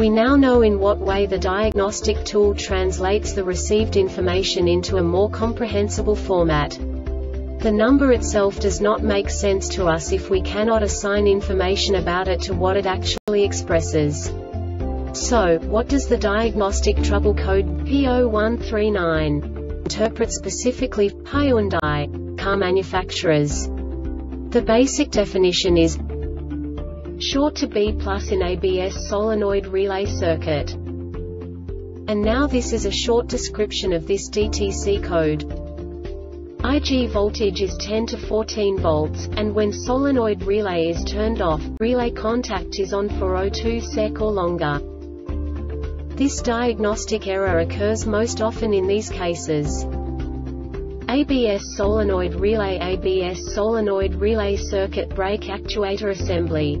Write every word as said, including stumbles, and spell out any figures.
We now know in what way the diagnostic tool translates the received information into a more comprehensible format. The number itself does not make sense to us if we cannot assign information about it to what it actually expresses. So, what does the diagnostic trouble code P zero one three nine interpret specifically for Hyundai car manufacturers? The basic definition is short to B plus in A B S solenoid relay circuit. And now this is a short description of this D T C code. I G voltage is ten to fourteen volts, and when solenoid relay is turned off, relay contact is on for zero point two seconds or longer. This diagnostic error occurs most often in these cases. A B S solenoid relay, A B S solenoid relay circuit, brake actuator assembly.